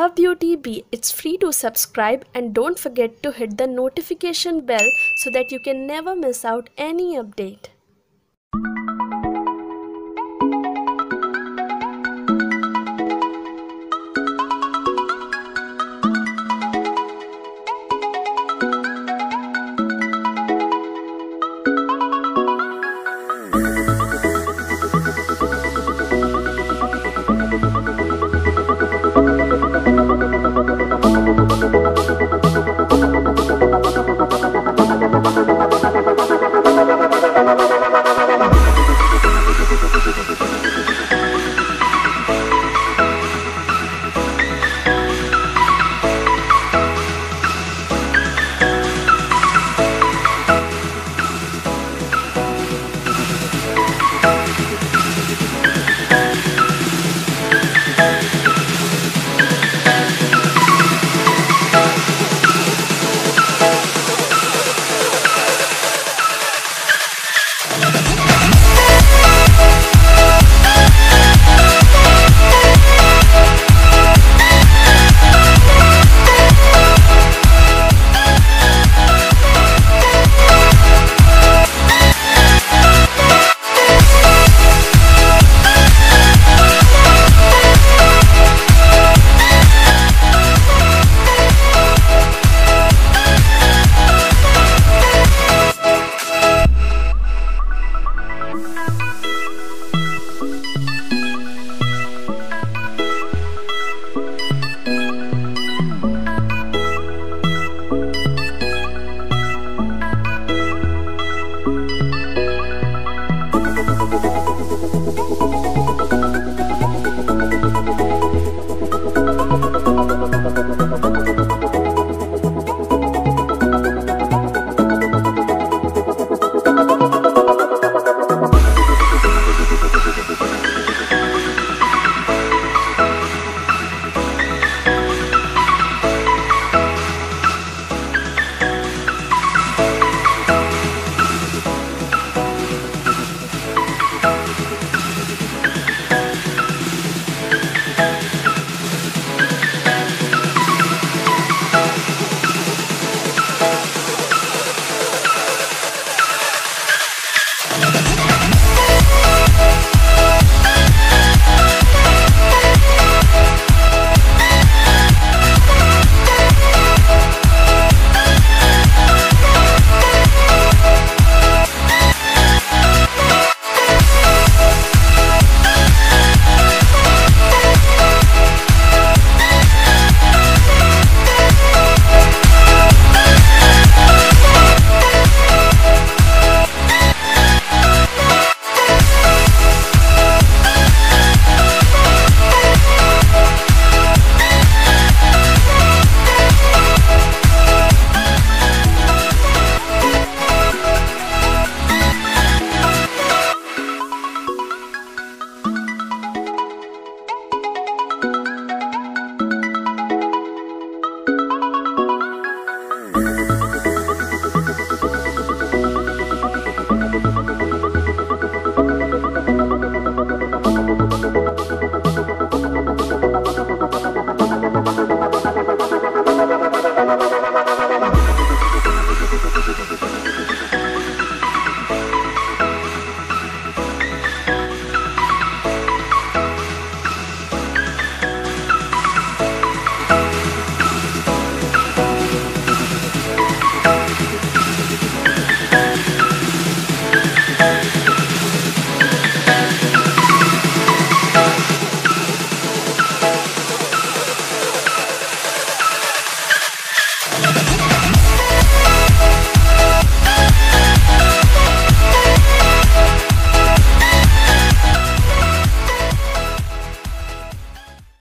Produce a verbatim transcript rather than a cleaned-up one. Love Beauty Bee. It's free to subscribe and don't forget to hit the notification bell so that you can never miss out any update.